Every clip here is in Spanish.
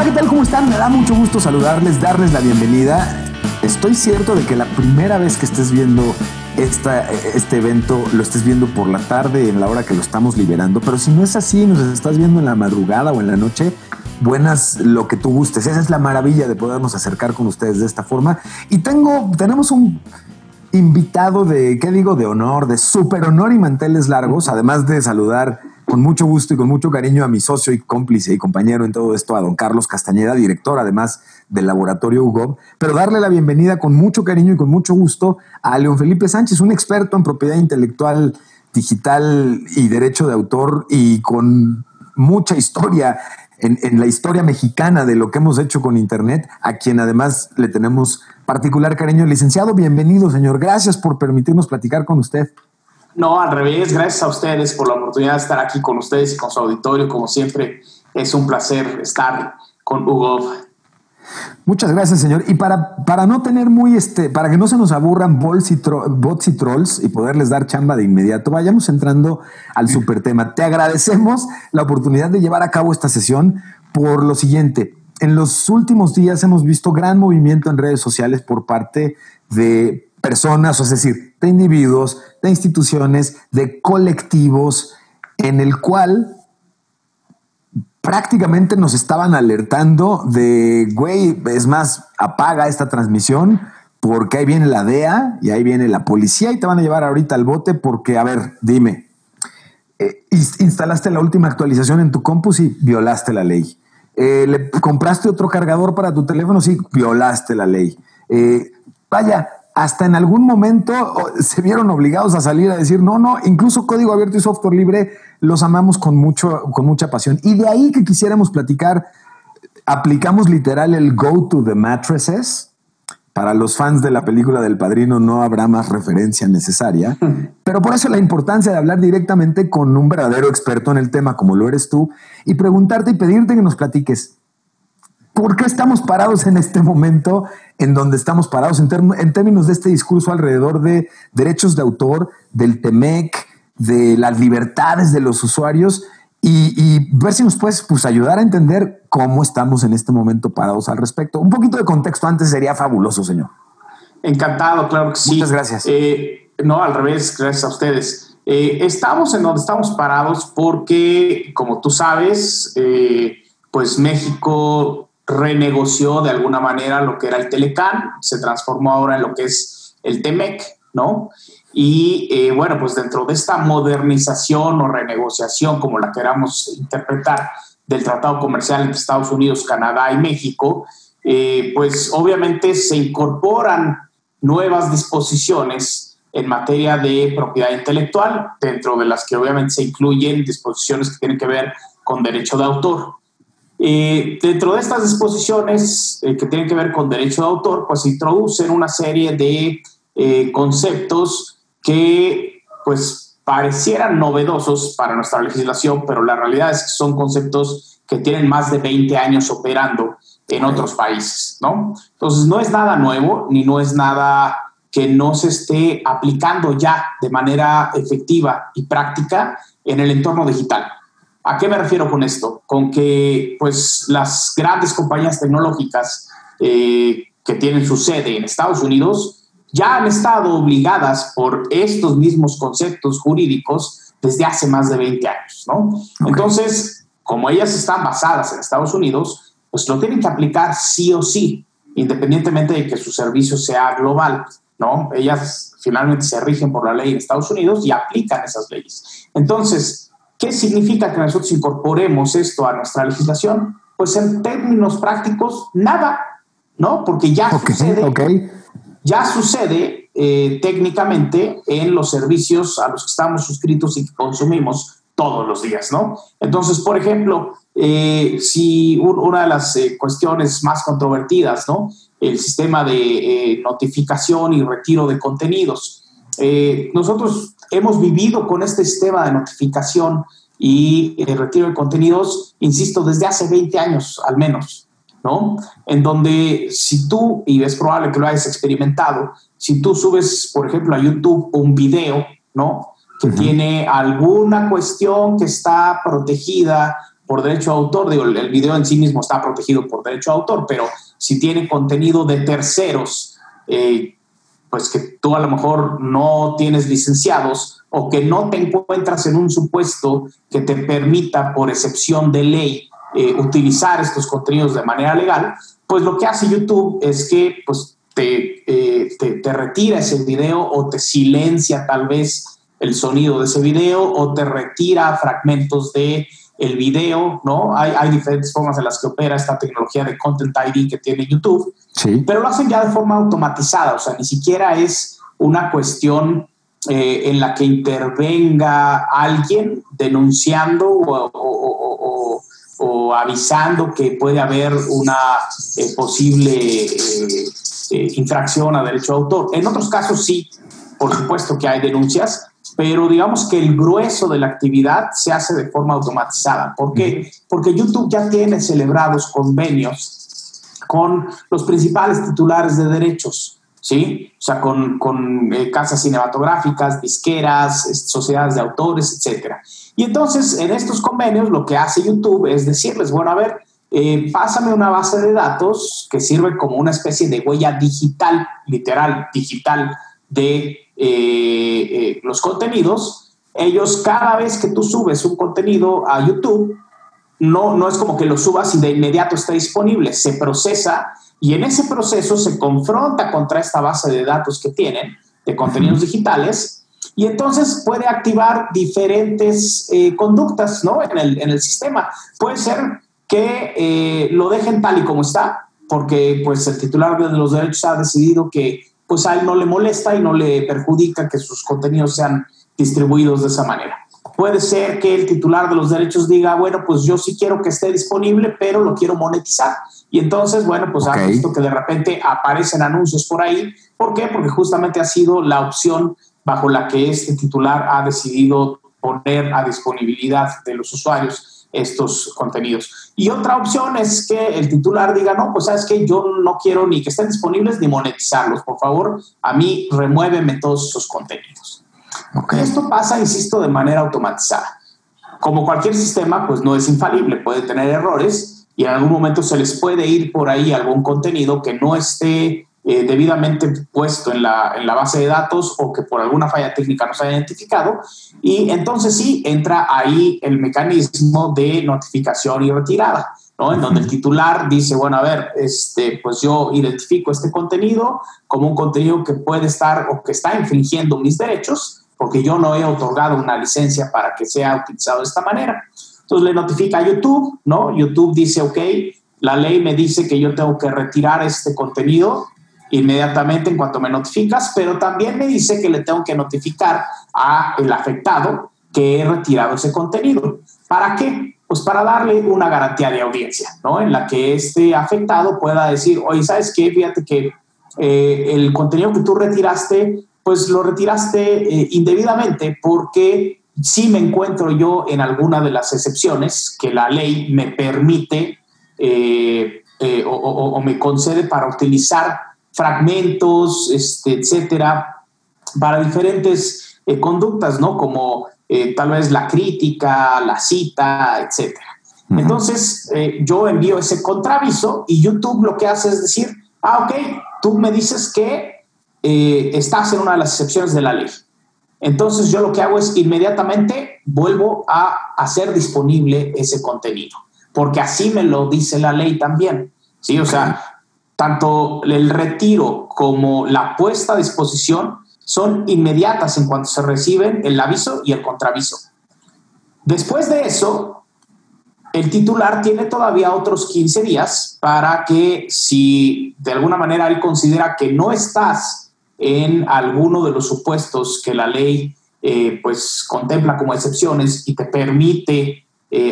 Hola, ¿qué tal? ¿Cómo están? Me da mucho gusto saludarles, darles la bienvenida. Estoy cierto de que la primera vez que estés viendo este evento lo estés viendo por la tarde, en la hora que lo estamos liberando, pero si no es así, nos estás viendo en la madrugada o en la noche, buenas, lo que tú gustes. Esa es la maravilla de podernos acercar con ustedes de esta forma. Y tenemos un invitado de, ¿qué digo?, de honor, de súper honor y manteles largos, además de saludar con mucho gusto y con mucho cariño a mi socio y cómplice y compañero en todo esto, a don Carlos Castañeda, director además del laboratorio UGOV, pero darle la bienvenida con mucho cariño y con mucho gusto a León Felipe Sánchez, un experto en propiedad intelectual, digital y derecho de autor, y con mucha historia en la historia mexicana de lo que hemos hecho con Internet, a quien además le tenemos particular cariño. Licenciado, bienvenido, señor. Gracias por permitirnos platicar con usted. No, al revés, gracias a ustedes por la oportunidad de estar aquí con ustedes y con su auditorio. Como siempre, es un placer estar con UGOV. Muchas gracias, señor. Y para no tener para que no se nos aburran bots y trolls y poderles dar chamba de inmediato, vayamos entrando al super tema. Te agradecemos la oportunidad de llevar a cabo esta sesión por lo siguiente. En los últimos días hemos visto gran movimiento en redes sociales por parte de personas, es decir, de individuos, de instituciones, de colectivos, en el cual prácticamente nos estaban alertando de, güey, es más, apaga esta transmisión porque ahí viene la DEA y ahí viene la policía y te van a llevar ahorita al bote porque, a ver, dime, instalaste la última actualización en tu compu y violaste la ley. Le compraste otro cargador para tu teléfono, sí, violaste la ley. Vaya, hasta en algún momento se vieron obligados a salir a decir no, incluso código abierto y software libre los amamos con mucha pasión. Y de ahí que quisiéramos platicar, aplicamos literal el go to the mattresses. Para los fans de la película del Padrino no habrá más referencia necesaria, pero por eso la importancia de hablar directamente con un verdadero experto en el tema como lo eres tú y preguntarte y pedirte que nos platiques. ¿Por qué estamos parados en este momento en donde estamos parados en términos de este discurso alrededor de derechos de autor, del TMEC, de las libertades de los usuarios? Y ver si nos puedes ayudar a entender cómo estamos en este momento parados al respecto. Un poquito de contexto antes sería fabuloso, señor. Encantado, claro que sí. Muchas gracias. No, al revés, gracias a ustedes. Estamos en donde estamos parados porque, como tú sabes, pues México renegoció de alguna manera lo que era el TLCAN, se transformó ahora en lo que es el TMEC, ¿no? Y bueno, pues dentro de esta modernización o renegociación, como la queramos interpretar, del tratado comercial entre Estados Unidos, Canadá y México, pues obviamente se incorporan nuevas disposiciones en materia de propiedad intelectual, dentro de las que obviamente se incluyen disposiciones que tienen que ver con derecho de autor. Dentro de estas disposiciones que tienen que ver con derecho de autor, pues introducen una serie de conceptos que pues parecieran novedosos para nuestra legislación, pero la realidad es que son conceptos que tienen más de 20 años operando en otros países, ¿no? Entonces no es nada nuevo, ni no es nada que no se esté aplicando ya de manera efectiva y práctica en el entorno digital. ¿A qué me refiero con esto? Con que pues las grandes compañías tecnológicas que tienen su sede en Estados Unidos ya han estado obligadas por estos mismos conceptos jurídicos desde hace más de 20 años, ¿no? Okay. Entonces, como ellas están basadas en Estados Unidos, pues lo tienen que aplicar sí o sí, independientemente de que su servicio sea global, ¿no? Ellas finalmente se rigen por la ley en Estados Unidos y aplican esas leyes. Entonces, ¿qué significa que nosotros incorporemos esto a nuestra legislación? Pues en términos prácticos, nada, ¿no? Porque ya sucede técnicamente en los servicios a los que estamos suscritos y que consumimos todos los días, ¿no? Entonces, por ejemplo, si una de las cuestiones más controvertidas, ¿no? El sistema de notificación y retiro de contenidos. Nosotros hemos vivido con este sistema de notificación y retiro de contenidos, insisto, desde hace 20 años al menos, ¿no? En donde si tú, y es probable que lo hayas experimentado, si tú subes, por ejemplo, a YouTube un video, ¿no? Que tiene alguna cuestión que está protegida por derecho de autor. Digo, el video en sí mismo está protegido por derecho de autor, pero si tiene contenido de terceros, pues que tú a lo mejor no tienes licenciados o que no te encuentras en un supuesto que te permita, por excepción de ley, utilizar estos contenidos de manera legal, pues lo que hace YouTube es que pues, te retira ese video o te silencia tal vez el sonido de ese video o te retira fragmentos de el video, ¿no? Hay diferentes formas en las que opera esta tecnología de Content ID que tiene YouTube, sí, pero lo hacen ya de forma automatizada, o sea, ni siquiera es una cuestión en la que intervenga alguien denunciando o avisando que puede haber una posible infracción a derecho de autor. En otros casos sí, por supuesto que hay denuncias, pero digamos que el grueso de la actividad se hace de forma automatizada. ¿Por qué? Porque YouTube ya tiene celebrados convenios con los principales titulares de derechos, ¿sí? O sea, con casas cinematográficas, disqueras, sociedades de autores, etc. Y entonces, en estos convenios, lo que hace YouTube es decirles, bueno, a ver, pásame una base de datos que sirve como una especie de huella digital, literal, digital, de los contenidos. Ellos, cada vez que tú subes un contenido a YouTube, no es como que lo subas y de inmediato está disponible, se procesa, y en ese proceso se confronta contra esta base de datos que tienen de contenidos digitales, y entonces puede activar diferentes conductas, ¿no? en el sistema. Puede ser que lo dejen tal y como está, porque pues el titular de los derechos ha decidido que pues a él no le molesta y no le perjudica que sus contenidos sean distribuidos de esa manera. Puede ser que el titular de los derechos diga, bueno, pues yo sí quiero que esté disponible, pero lo quiero monetizar. Y entonces, bueno, pues ha visto que de repente aparecen anuncios por ahí. ¿Por qué? Porque justamente ha sido la opción bajo la que este titular ha decidido poner a disponibilidad de los usuarios estos contenidos. Y otra opción es que el titular diga, no, pues sabes que yo no quiero ni que estén disponibles ni monetizarlos, por favor, a mí remuéveme todos esos contenidos. Okay. Esto pasa, insisto, de manera automatizada. Como cualquier sistema, pues no es infalible, puede tener errores y en algún momento se les puede ir por ahí algún contenido que no esté debidamente puesto en la base de datos o que por alguna falla técnica no se haya identificado, y entonces sí entra ahí el mecanismo de notificación y retirada, ¿no? En donde el titular dice, bueno, a ver, pues yo identifico este contenido como un contenido que puede estar o que está infringiendo mis derechos porque yo no he otorgado una licencia para que sea utilizado de esta manera. Entonces le notifica a YouTube, ¿no? YouTube dice, ok, la ley me dice que yo tengo que retirar este contenido inmediatamente en cuanto me notificas, pero también me dice que le tengo que notificar a el afectado que he retirado ese contenido. ¿Para qué? Pues para darle una garantía de audiencia, ¿no? En la que este afectado pueda decir, oye, ¿sabes qué? Fíjate que el contenido que tú retiraste, pues lo retiraste indebidamente porque sí me encuentro yo en alguna de las excepciones que la ley me permite o me concede para utilizar fragmentos, etcétera, para diferentes conductas, ¿no? Como tal vez la crítica, la cita, etcétera. Uh-huh. Entonces, yo envío ese contraviso y YouTube lo que hace es decir, ah, ok, tú me dices que estás en una de las excepciones de la ley. Entonces, yo lo que hago es inmediatamente vuelvo a hacer disponible ese contenido, porque así me lo dice la ley también, ¿sí? O sea, tanto el retiro como la puesta a disposición son inmediatas en cuanto se reciben el aviso y el contraviso. Después de eso, el titular tiene todavía otros 15 días para que, si de alguna manera él considera que no estás en alguno de los supuestos que la ley pues contempla como excepciones y te permite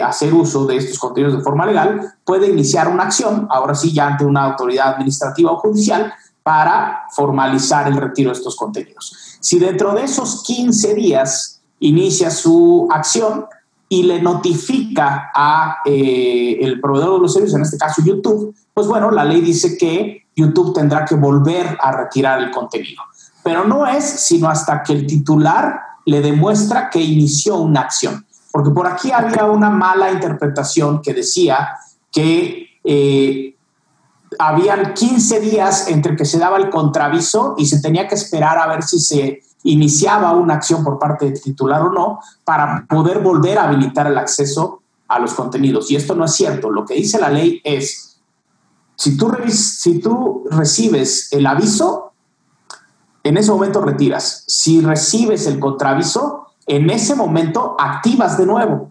hacer uso de estos contenidos de forma legal, puede iniciar una acción, ahora sí ya ante una autoridad administrativa o judicial, para formalizar el retiro de estos contenidos. Si dentro de esos 15 días inicia su acción y le notifica a el proveedor de los servicios, en este caso YouTube, pues bueno, la ley dice que YouTube tendrá que volver a retirar el contenido. Pero no es sino hasta que el titular le demuestra que inició una acción. Porque por aquí había una mala interpretación que decía que habían 15 días entre que se daba el contraaviso y se tenía que esperar a ver si se iniciaba una acción por parte del titular o no para poder volver a habilitar el acceso a los contenidos. Y esto no es cierto. Lo que dice la ley es, si tú recibes el aviso, en ese momento retiras. Si recibes el contraaviso, en ese momento activas de nuevo.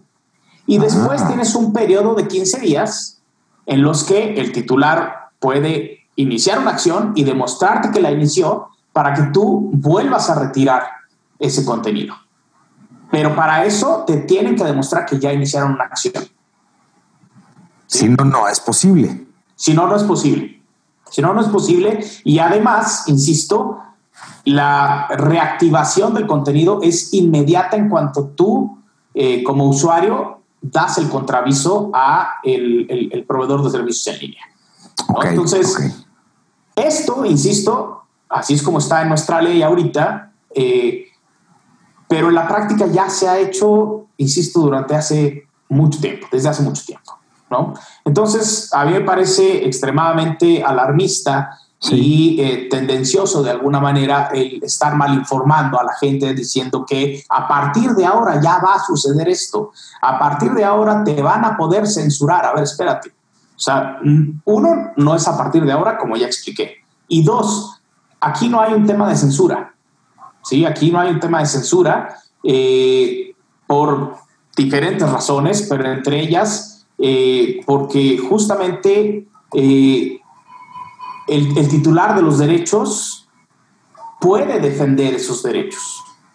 Y después tienes un periodo de 15 días en los que el titular puede iniciar una acción y demostrarte que la inició para que tú vuelvas a retirar ese contenido. Pero para eso te tienen que demostrar que ya iniciaron una acción. ¿Sí? Si no, no es posible. Si no, no es posible. Si no, no es posible. Y además, insisto, la reactivación del contenido es inmediata en cuanto tú, como usuario, das el contraaviso a el proveedor de servicios en línea, ¿no? Okay, entonces, okay. Esto, insisto, así es como está en nuestra ley ahorita, pero en la práctica ya se ha hecho, insisto, durante hace mucho tiempo, desde hace mucho tiempo, ¿no? Entonces, a mí me parece extremadamente alarmista y tendencioso de alguna manera el estar mal informando a la gente diciendo que a partir de ahora ya va a suceder esto, a partir de ahora te van a poder censurar. A ver, espérate. O sea, uno, no es a partir de ahora, como ya expliqué. Y dos, aquí no hay un tema de censura. Sí, aquí no hay un tema de censura por diferentes razones, pero entre ellas porque justamente el titular de los derechos puede defender esos derechos.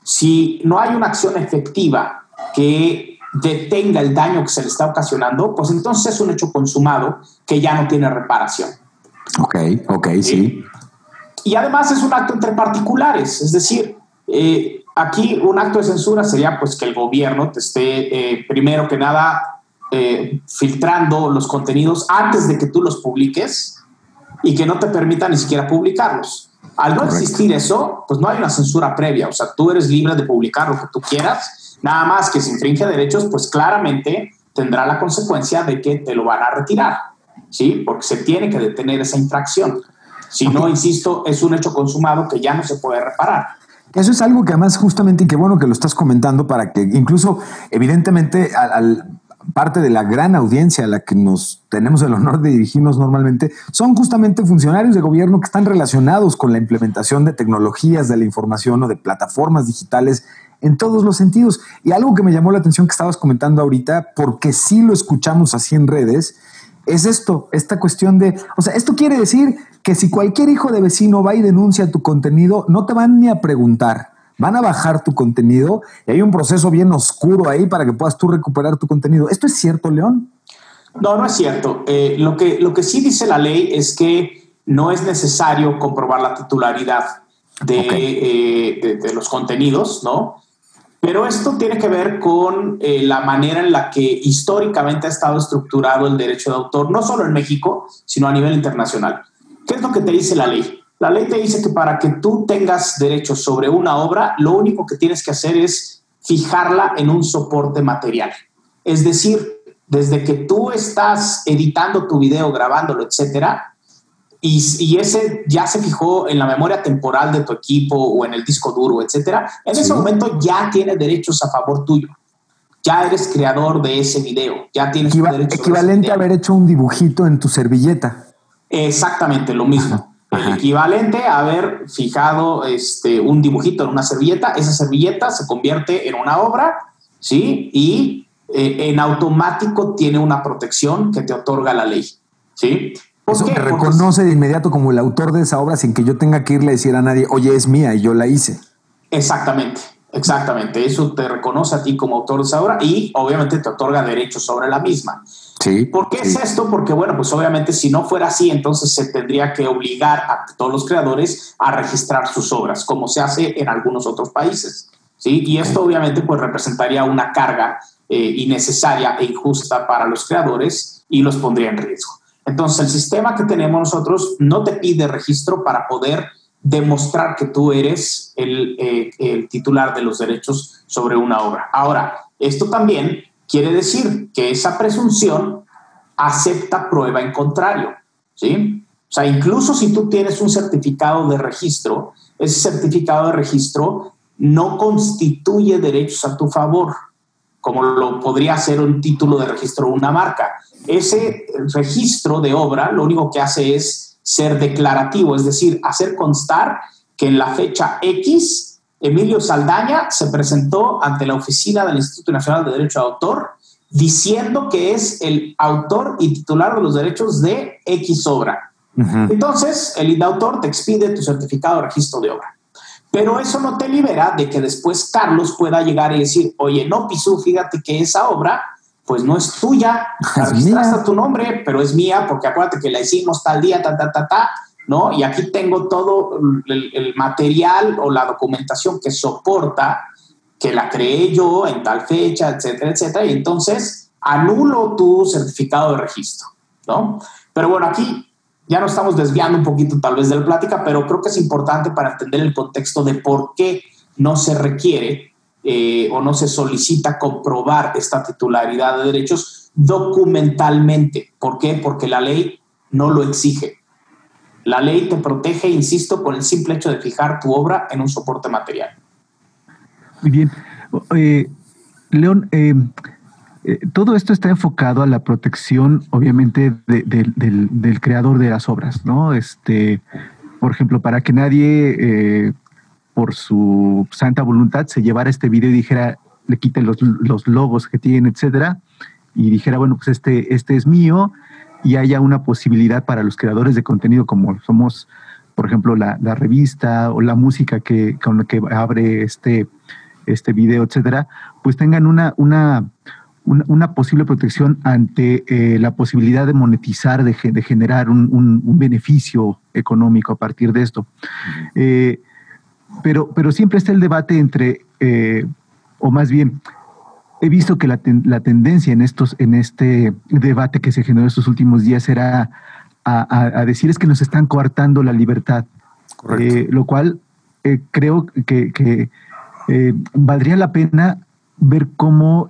Si no hay una acción efectiva que detenga el daño que se le está ocasionando, pues entonces es un hecho consumado que ya no tiene reparación. Ok, sí. Y además es un acto entre particulares, es decir, aquí un acto de censura sería pues que el gobierno te esté, primero que nada, filtrando los contenidos antes de que tú los publiques, y que no te permita ni siquiera publicarlos. Al no existir eso, pues no hay una censura previa. O sea, tú eres libre de publicar lo que tú quieras, nada más que si infringe derechos, pues claramente tendrá la consecuencia de que te lo van a retirar, ¿sí? Porque se tiene que detener esa infracción. Si no, insisto, es un hecho consumado que ya no se puede reparar. Eso es algo que además justamente, qué bueno que lo estás comentando, para que incluso evidentemente parte de la gran audiencia a la que nos tenemos el honor de dirigirnos normalmente son justamente funcionarios de gobierno que están relacionados con la implementación de tecnologías de la información o de plataformas digitales en todos los sentidos. Y algo que me llamó la atención que estabas comentando ahorita, porque sí lo escuchamos así en redes, es esta cuestión de, o sea, esto quiere decir que si cualquier hijo de vecino va y denuncia tu contenido, no te van ni a preguntar. Van a bajar tu contenido y hay un proceso bien oscuro ahí para que puedas tú recuperar tu contenido. ¿Esto es cierto, León? No, no es cierto. Lo que sí dice la ley es que no es necesario comprobar la titularidad de los contenidos, ¿no? Pero esto tiene que ver con la manera en la que históricamente ha estado estructurado el derecho de autor, no solo en México, sino a nivel internacional. ¿Qué es lo que te dice la ley? La ley te dice que para que tú tengas derechos sobre una obra, lo único que tienes que hacer es fijarla en un soporte material. Es decir, desde que tú estás editando tu video, grabándolo, etcétera, y ese ya se fijó en la memoria temporal de tu equipo o en el disco duro, etcétera, en ese momento ya tienes derechos a favor tuyo. Ya eres creador de ese video. Ya tienes derechos. Equivalente a haber hecho un dibujito en tu servilleta. Exactamente, lo mismo. Ajá. El equivalente a haber fijado un dibujito en una servilleta, esa servilleta se convierte en una obra, ¿sí? Y en automático tiene una protección que te otorga la ley, ¿sí? Eso me reconoce de inmediato como el autor de esa obra sin que yo tenga que irle a decir a nadie, oye, es mía y yo la hice. Exactamente. Eso te reconoce a ti como autor de esa obra y obviamente te otorga derechos sobre la misma. Sí, ¿por qué es esto? Porque, bueno, pues obviamente si no fuera así, entonces se tendría que obligar a todos los creadores a registrar sus obras, como se hace en algunos otros países, ¿sí? Y esto obviamente pues representaría una carga innecesaria e injusta para los creadores y los pondría en riesgo. Entonces el sistema que tenemos nosotros no te pide registro para poder demostrar que tú eres el titular de los derechos sobre una obra. Ahora, Esto también quiere decir que esa presunción acepta prueba en contrario, ¿sí? O sea, incluso si tú tienes un certificado de registro, ese certificado de registro no constituye derechos a tu favor, como lo podría hacer un título de registro de una marca. Ese registro de obra lo único que hace es ser declarativo, es decir, hacer constar que en la fecha X, Emilio Saldaña se presentó ante la oficina del Instituto Nacional de Derecho de Autor diciendo que es el autor y titular de los derechos de X obra. Uh-huh. Entonces, el INDAUTOR te expide tu certificado de registro de obra. Pero eso no te libera de que después Carlos pueda llegar y decir, oye, no, Pisu, fíjate que esa obra pues no es tuya, la registraste a tu nombre, pero es mía porque acuérdate que la hicimos tal día, ¿no? Y aquí tengo todo el material o la documentación que soporta que la creé yo en tal fecha, etcétera, etcétera, y entonces anulo tu certificado de registro, ¿no? Pero bueno, aquí ya nos estamos desviando un poquito tal vez de la plática, pero creo que es importante para entender el contexto de por qué no se requiere o no se solicita comprobar esta titularidad de derechos documentalmente. ¿Por qué? Porque la ley no lo exige. La ley te protege, insisto, con el simple hecho de fijar tu obra en un soporte material. Muy bien. León, todo esto está enfocado a la protección, obviamente, del creador de las obras, ¿no? Por ejemplo, para que nadie, por su santa voluntad, se llevara este video y dijera, le quiten los logos que tiene, etcétera, y dijera, bueno, pues este es mío, y haya una posibilidad para los creadores de contenido, como somos, por ejemplo, la revista o la música con la que abre este video, etcétera, pues tengan una posible protección ante la posibilidad de monetizar, de generar un beneficio económico a partir de esto. Pero siempre está el debate entre, o más bien, he visto que la tendencia en este debate que se generó estos últimos días era a decir es que nos están coartando la libertad. Correcto. Lo cual creo que valdría la pena ver cómo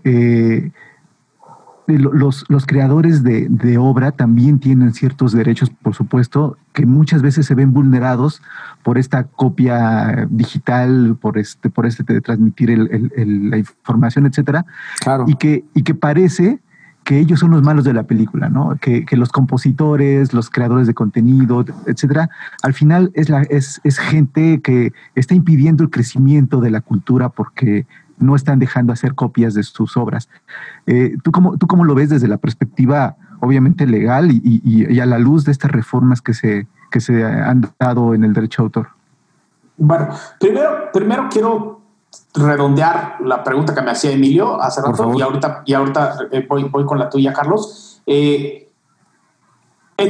los creadores de obra también tienen ciertos derechos, por supuesto, que muchas veces se ven vulnerados por esta copia digital, por de transmitir la información, etcétera. Claro. Y que parece que ellos son los malos de la película, ¿no? Que los compositores, los creadores de contenido, etcétera, al final es gente que está impidiendo el crecimiento de la cultura porque no están dejando hacer copias de sus obras. ¿Tú cómo lo ves desde la perspectiva, obviamente, legal y a la luz de estas reformas que se han dado en el derecho de autor? Bueno, primero quiero redondear la pregunta que me hacía Emilio hace rato y ahorita voy con la tuya, Carlos. En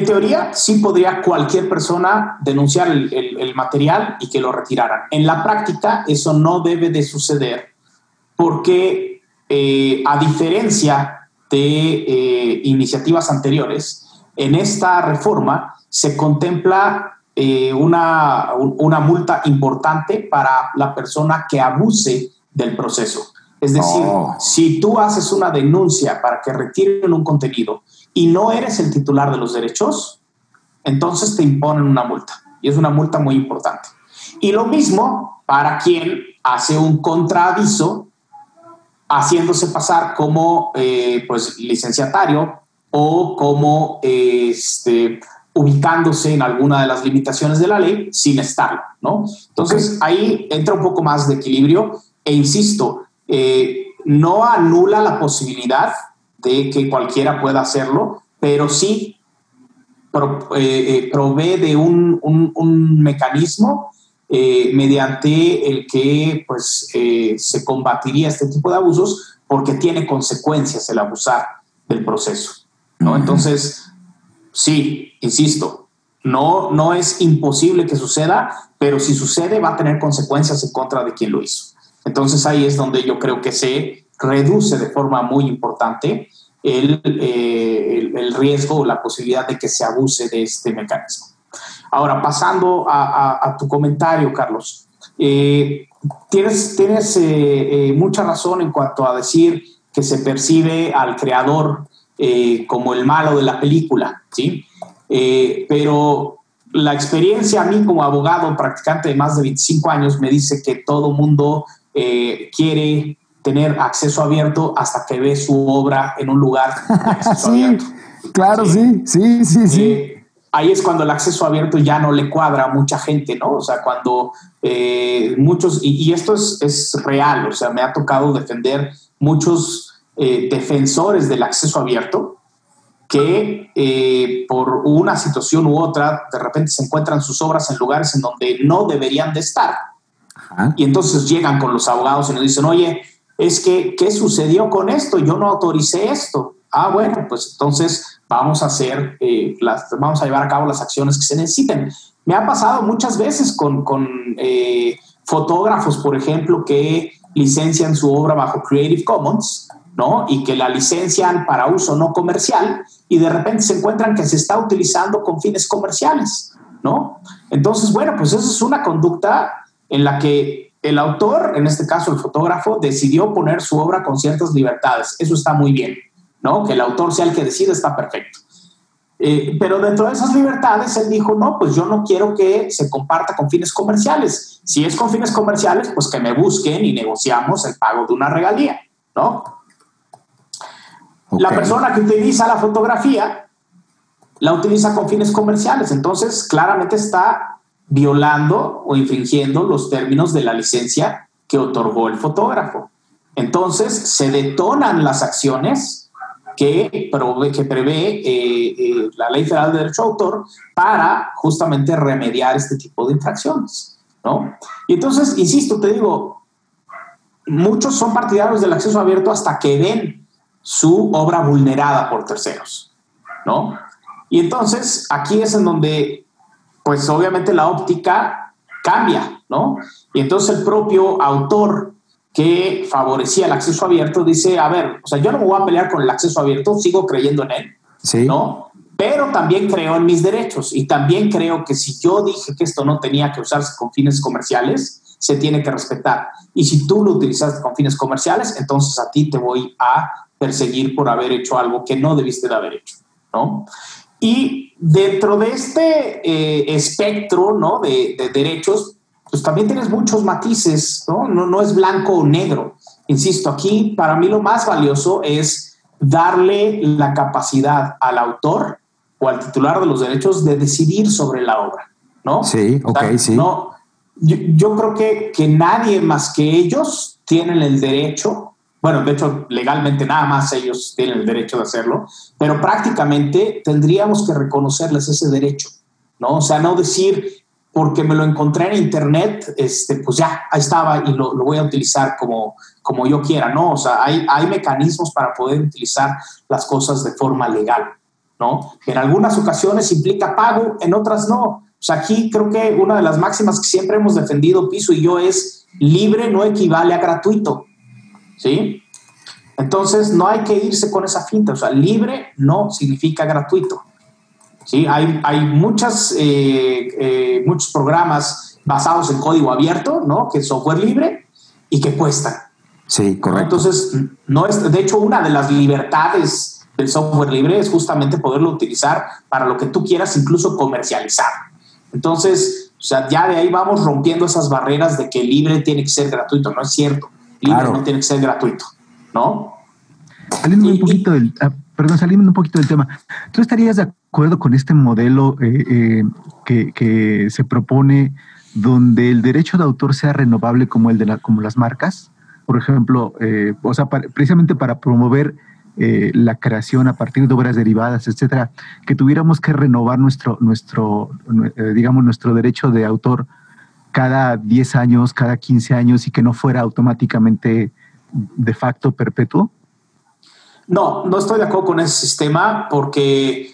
teoría, sí podría cualquier persona denunciar el material y que lo retiraran. En la práctica, eso no debe de suceder porque a diferencia de iniciativas anteriores, en esta reforma se contempla una multa importante para la persona que abuse del proceso. Es decir, si tú haces una denuncia para que retiren un contenido y no eres el titular de los derechos, entonces te imponen una multa. Y es una multa muy importante. Y lo mismo para quien hace un contraaviso haciéndose pasar como pues, licenciatario o como ubicándose en alguna de las limitaciones de la ley sin estarlo, ¿no? Entonces, ahí entra un poco más de equilibrio e insisto, no anula la posibilidad de que cualquiera pueda hacerlo, pero sí provee de un mecanismo mediante el que pues, se combatiría este tipo de abusos porque tiene consecuencias el abusar del proceso, ¿no? Uh-huh. Entonces, sí, insisto, no es imposible que suceda, pero si sucede va a tener consecuencias en contra de quien lo hizo. Entonces ahí es donde yo creo que se reduce de forma muy importante el riesgo o la posibilidad de que se abuse de este mecanismo. Ahora, pasando a tu comentario, Carlos, Tienes mucha razón en cuanto a decir que se percibe al creador como el malo de la película, ¿sí? Pero la experiencia a mí como abogado practicante de más de 25 años me dice que todo mundo quiere tener acceso abierto hasta que ve su obra en un lugar de acceso abierto. Claro, sí. Ahí es cuando el acceso abierto ya no le cuadra a mucha gente, ¿no? O sea, cuando muchos, y esto es real, o sea, me ha tocado defender muchos defensores del acceso abierto que por una situación u otra de repente se encuentran sus obras en lugares en donde no deberían de estar. Ajá. Y entonces llegan con los abogados y nos dicen, oye, es que ¿qué sucedió con esto? Yo no autoricé esto. Ah, bueno, pues entonces vamos a hacer, vamos a llevar a cabo las acciones que se necesiten. Me ha pasado muchas veces con fotógrafos, por ejemplo, que licencian su obra bajo Creative Commons, ¿no? Y que la licencian para uso no comercial y de repente se encuentran que se está utilizando con fines comerciales, ¿no? Entonces, bueno, pues esa es una conducta en la que el autor, en este caso el fotógrafo, decidió poner su obra con ciertas libertades. Eso está muy bien, ¿no? Que el autor sea el que decida está perfecto. Pero dentro de esas libertades él dijo, no, pues yo no quiero que se comparta con fines comerciales. Si es con fines comerciales, pues que me busquen y negociamos el pago de una regalía, ¿no? Okay. La persona que utiliza la fotografía la utiliza con fines comerciales. Entonces, claramente está violando o infringiendo los términos de la licencia que otorgó el fotógrafo. Entonces, se detonan las acciones que prevé la Ley Federal de Derecho de Autor para justamente remediar este tipo de infracciones, ¿no? Y entonces, insisto, te digo, muchos son partidarios del acceso abierto hasta que ven su obra vulnerada por terceros, ¿no? Y entonces, aquí es en donde, pues obviamente la óptica cambia, ¿no? Y entonces el propio autor que favorecía el acceso abierto dice, a ver, o sea, yo no me voy a pelear con el acceso abierto, sigo creyendo en él, sí, ¿no? Pero también creo en mis derechos y también creo que si yo dije que esto no tenía que usarse con fines comerciales, se tiene que respetar. Y si tú lo utilizaste con fines comerciales, entonces a ti te voy a perseguir por haber hecho algo que no debiste de haber hecho, ¿no? Y dentro de este espectro, ¿no?, de derechos, pues también tienes muchos matices, ¿no? No es blanco o negro. Insisto, aquí para mí lo más valioso es darle la capacidad al autor o al titular de los derechos de decidir sobre la obra, ¿no? Sí, ok, o sea, sí. No, yo creo que nadie más que ellos tienen el derecho, bueno, de hecho, legalmente nada más ellos tienen el derecho de hacerlo, pero prácticamente tendríamos que reconocerles ese derecho, ¿no? O sea, no decir, porque me lo encontré en internet, pues ya, ahí estaba y lo voy a utilizar como yo quiera, ¿no? O sea, hay mecanismos para poder utilizar las cosas de forma legal, ¿no? En algunas ocasiones implica pago, en otras no. O sea, aquí creo que una de las máximas que siempre hemos defendido, Piso y yo, es libre no equivale a gratuito, ¿sí? Entonces, no hay que irse con esa finta. O sea, libre no significa gratuito. Sí, hay muchos programas basados en código abierto, ¿no?, que es software libre y que cuestan. Sí, correcto. Entonces, no es, de hecho, una de las libertades del software libre es justamente poderlo utilizar para lo que tú quieras, incluso comercializar. Entonces, o sea, ya de ahí vamos rompiendo esas barreras de que libre tiene que ser gratuito. No es cierto. Libre, claro, no tiene que ser gratuito, ¿no? Saliendo un poquito del... Perdón, saliendo un poquito del tema. ¿Tú estarías de acuerdo con este modelo que se propone donde el derecho de autor sea renovable como el de las marcas? Por ejemplo, o sea, precisamente para promover la creación a partir de obras derivadas, etcétera, que tuviéramos que renovar nuestro derecho de autor cada 10 años, cada 15 años y que no fuera automáticamente de facto perpetuo. No, no estoy de acuerdo con ese sistema porque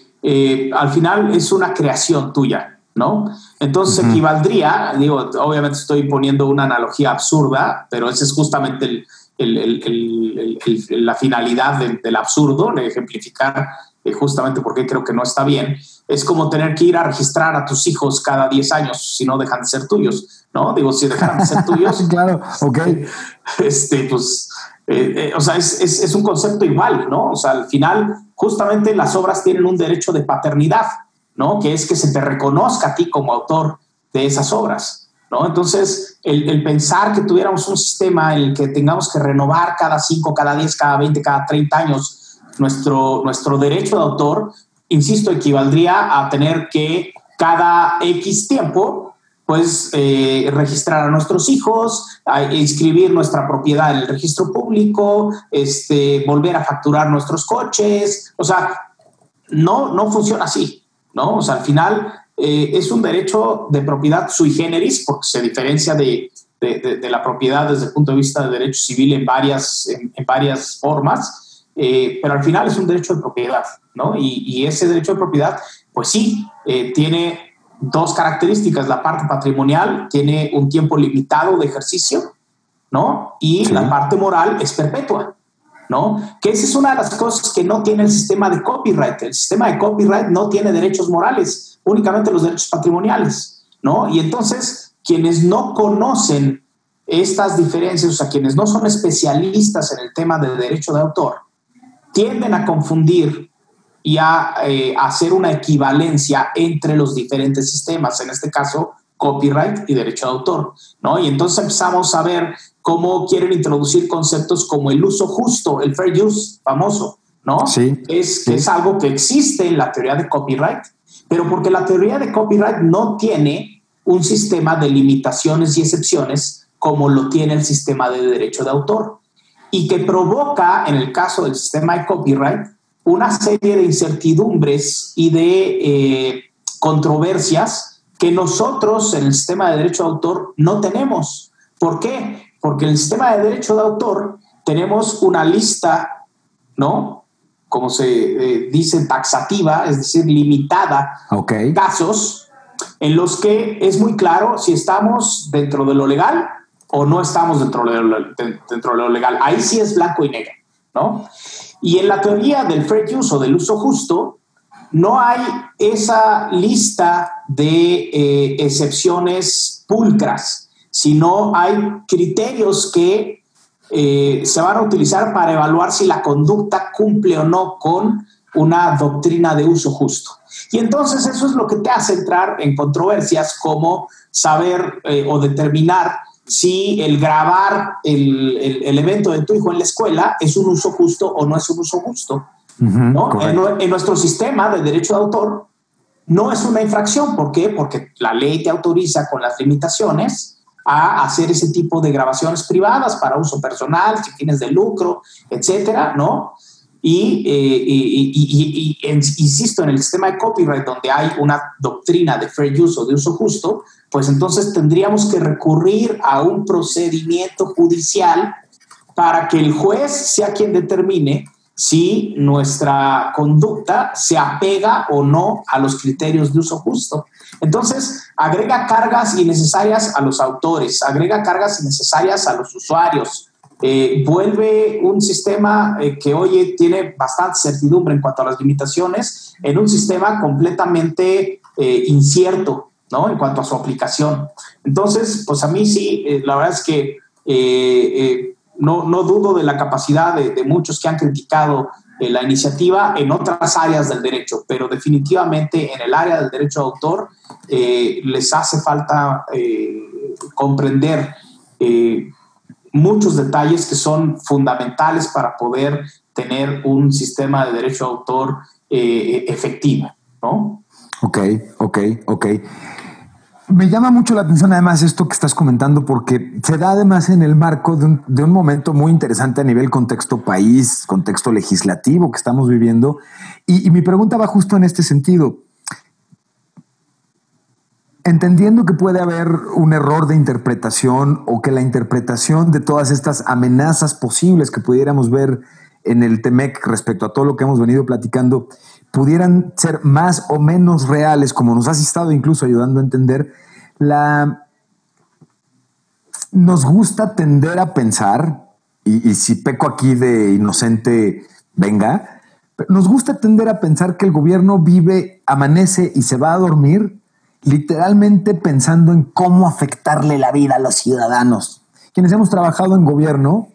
al final es una creación tuya, ¿no? Entonces equivaldría, digo, obviamente estoy poniendo una analogía absurda, pero esa es justamente la finalidad del absurdo, de ejemplificar justamente porque creo que no está bien, es como tener que ir a registrar a tus hijos cada 10 años, si no dejan de ser tuyos, ¿no? Digo, si dejaran de ser tuyos. Claro, ok. Pues, o sea, es un concepto igual, ¿no? O sea, al final, justamente las obras tienen un derecho de paternidad, ¿no? Que es que se te reconozca a ti como autor de esas obras, ¿no? Entonces, el pensar que tuviéramos un sistema en el que tengamos que renovar cada 5, cada 10, cada 20, cada 30 años nuestro derecho de autor, insisto, equivaldría a tener que cada X tiempo, pues, registrar a nuestros hijos, inscribir nuestra propiedad en el registro público, volver a facturar nuestros coches. O sea, no funciona así, ¿no? O sea, al final es un derecho de propiedad sui generis, porque se diferencia de la propiedad desde el punto de vista del derecho civil en varias formas. Pero al final es un derecho de propiedad, ¿no? Y ese derecho de propiedad, pues sí, tiene dos características. La parte patrimonial tiene un tiempo limitado de ejercicio, ¿no? Y sí. La parte moral es perpetua, ¿no? Que esa es una de las cosas que no tiene el sistema de copyright. El sistema de copyright no tiene derechos morales, únicamente los derechos patrimoniales, ¿no? Y entonces, quienes no conocen estas diferencias, o sea, quienes no son especialistas en el tema de derecho de autor, tienden a confundir y a hacer una equivalencia entre los diferentes sistemas, en este caso copyright y derecho de autor, ¿no? Y entonces empezamos a ver cómo quieren introducir conceptos como el uso justo, el fair use famoso, ¿no? Sí, es algo que existe en la teoría de copyright, pero porque la teoría de copyright no tiene un sistema de limitaciones y excepciones como lo tiene el sistema de derecho de autor, y que provoca, en el caso del sistema de copyright, una serie de incertidumbres y de controversias que nosotros en el sistema de derecho de autor no tenemos. ¿Por qué? Porque en el sistema de derecho de autor tenemos una lista, ¿no? Como se dice, taxativa, es decir, limitada, okay, casos en los que es muy claro si estamos dentro de lo legal o no estamos dentro de lo legal. Ahí sí es blanco y negro, ¿no? Y en la teoría del fair use o del uso justo, no hay esa lista de excepciones pulcras, sino hay criterios que se van a utilizar para evaluar si la conducta cumple o no con una doctrina de uso justo. Y entonces eso es lo que te hace entrar en controversias como saber o determinar si el grabar el evento de tu hijo en la escuela es un uso justo o no es un uso justo, ¿no? En nuestro sistema de derecho de autor no es una infracción. ¿Por qué? Porque la ley te autoriza con las limitaciones a hacer ese tipo de grabaciones privadas para uso personal, sin fines de lucro, etcétera, ¿no? Y insisto, en el sistema de copyright, donde hay una doctrina de fair use o de uso justo, pues entonces tendríamos que recurrir a un procedimiento judicial para que el juez sea quien determine si nuestra conducta se apega o no a los criterios de uso justo. Entonces, agrega cargas innecesarias a los autores, agrega cargas innecesarias a los usuarios, vuelve un sistema que hoy tiene bastante certidumbre en cuanto a las limitaciones, en un sistema completamente incierto, ¿no? En cuanto a su aplicación. Entonces, pues a mí sí, la verdad es que no dudo de la capacidad de muchos que han criticado la iniciativa en otras áreas del derecho, pero definitivamente en el área del derecho de autor les hace falta comprender muchos detalles que son fundamentales para poder tener un sistema de derecho de autor efectivo, ¿no? Ok. Me llama mucho la atención además esto que estás comentando, porque se da además en el marco de un momento muy interesante a nivel contexto país, contexto legislativo que estamos viviendo. Y mi pregunta va justo en este sentido. Entendiendo que puede haber un error de interpretación o que la interpretación de todas estas amenazas posibles que pudiéramos ver en el TMEC respecto a todo lo que hemos venido platicando pudieran ser más o menos reales, como nos has estado incluso ayudando a entender, nos gusta tender a pensar, y si peco aquí de inocente, venga, Nos gusta tender a pensar que el gobierno vive, amanece y se va a dormir literalmente pensando en cómo afectarle la vida a los ciudadanos. Quienes hemos trabajado en gobierno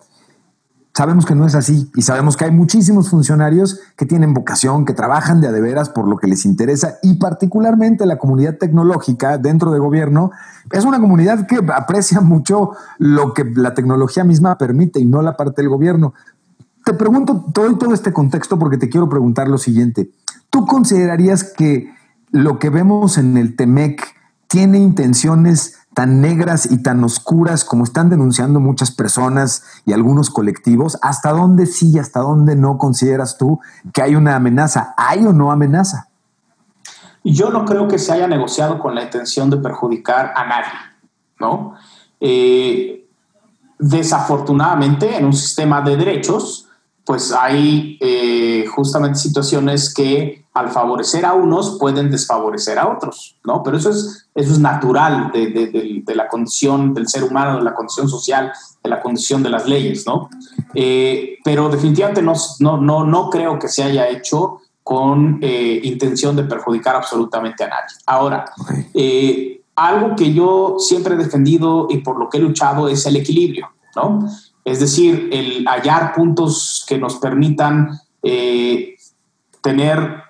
sabemos que no es así y sabemos que hay muchísimos funcionarios que tienen vocación, que trabajan de a de veras por lo que les interesa, y particularmente la comunidad tecnológica dentro de gobierno es una comunidad que aprecia mucho lo que la tecnología misma permite y no la parte del gobierno. Te pregunto todo este contexto porque te quiero preguntar lo siguiente. ¿Tú considerarías que lo que vemos en el TMEC tiene intenciones tan negras y tan oscuras como están denunciando muchas personas y algunos colectivos? ¿Hasta dónde sí y hasta dónde no consideras tú que hay una amenaza? ¿Hay o no amenaza? Yo no creo que se haya negociado con la intención de perjudicar a nadie, ¿no? Desafortunadamente, en un sistema de derechos, pues hay justamente situaciones que al favorecer a unos pueden desfavorecer a otros, ¿no? Pero eso es natural de la condición del ser humano, de la condición social, de la condición de las leyes, ¿no? Pero definitivamente no creo que se haya hecho con intención de perjudicar absolutamente a nadie. Ahora, okay. Algo que yo siempre he defendido y por lo que he luchado es el equilibrio, ¿no? Es decir, el hallar puntos que nos permitan tener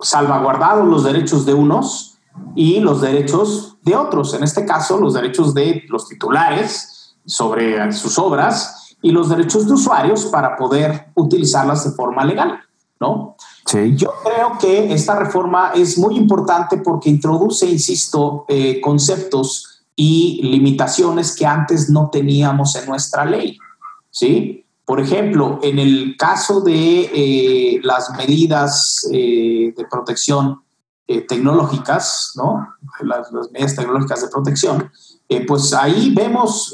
salvaguardados los derechos de unos y los derechos de otros. En este caso, los derechos de los titulares sobre sus obras y los derechos de usuarios para poder utilizarlas de forma legal, ¿no? Sí. Yo creo que esta reforma es muy importante porque introduce, insisto, conceptos y limitaciones que antes no teníamos en nuestra ley, ¿sí? Por ejemplo, en el caso de las medidas de protección tecnológicas, ¿no? Las medidas tecnológicas de protección, pues ahí vemos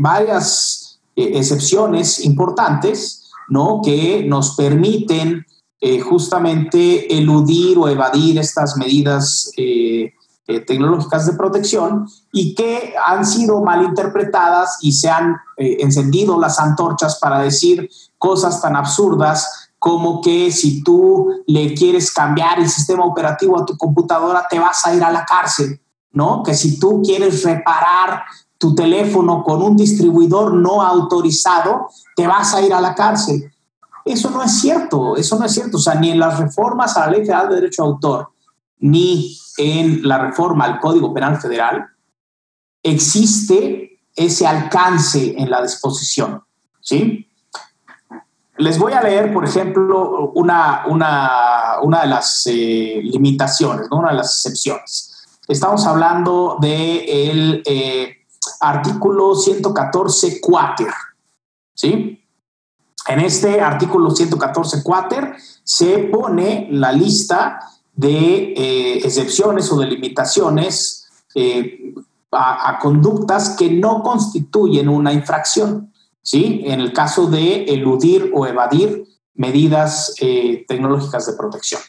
varias excepciones importantes, ¿no? Que nos permiten justamente eludir o evadir estas medidas tecnológicas de protección y que han sido malinterpretadas y se han encendido las antorchas para decir cosas tan absurdas como que si tú le quieres cambiar el sistema operativo a tu computadora te vas a ir a la cárcel, ¿no? Que si tú quieres reparar tu teléfono con un distribuidor no autorizado te vas a ir a la cárcel. Eso no es cierto, eso no es cierto. O sea, ni en las reformas a la Ley Federal de Derecho de Autor ni en la reforma al Código Penal Federal existe ese alcance en la disposición, ¿sí? Les voy a leer, por ejemplo, una de las limitaciones, ¿no? Una de las excepciones. Estamos hablando del artículo 114 cuáter, ¿sí? En este artículo 114 cuáter se pone la lista de excepciones o de limitaciones a conductas que no constituyen una infracción, ¿sí? En el caso de eludir o evadir medidas tecnológicas de protección.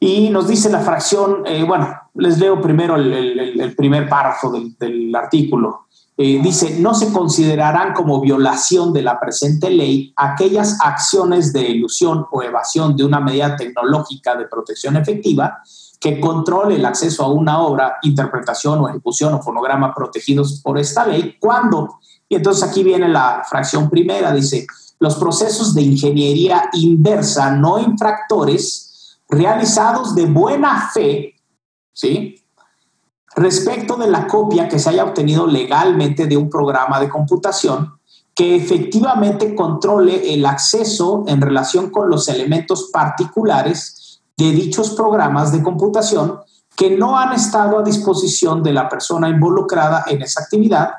Y nos dice la fracción, bueno, les leo primero el primer párrafo del artículo. Dice, no se considerarán como violación de la presente ley aquellas acciones de elusión o evasión de una medida tecnológica de protección efectiva que controle el acceso a una obra, interpretación o ejecución o fonograma protegidos por esta ley. ¿Cuándo? Y entonces aquí viene la fracción primera, dice, los procesos de ingeniería inversa no infractores realizados de buena fe, ¿sí?, respecto de la copia que se haya obtenido legalmente de un programa de computación que efectivamente controle el acceso en relación con los elementos particulares de dichos programas de computación que no han estado a disposición de la persona involucrada en esa actividad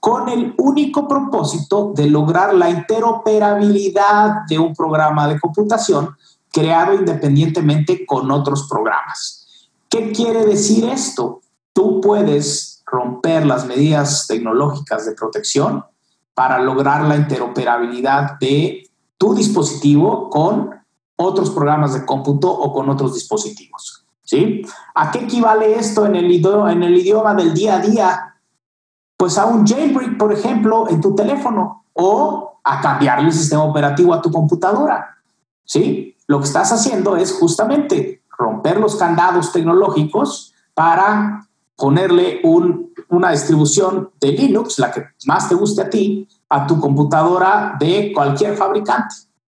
con el único propósito de lograr la interoperabilidad de un programa de computación creado independientemente con otros programas. ¿Qué quiere decir esto? Tú puedes romper las medidas tecnológicas de protección para lograr la interoperabilidad de tu dispositivo con otros programas de cómputo o con otros dispositivos, ¿sí? ¿A qué equivale esto en el idioma del día a día? Pues a un jailbreak, por ejemplo, en tu teléfono, o a cambiarle el sistema operativo a tu computadora, ¿sí? Lo que estás haciendo es justamente romper los candados tecnológicos para ponerle una distribución de Linux, la que más te guste a ti, a tu computadora de cualquier fabricante.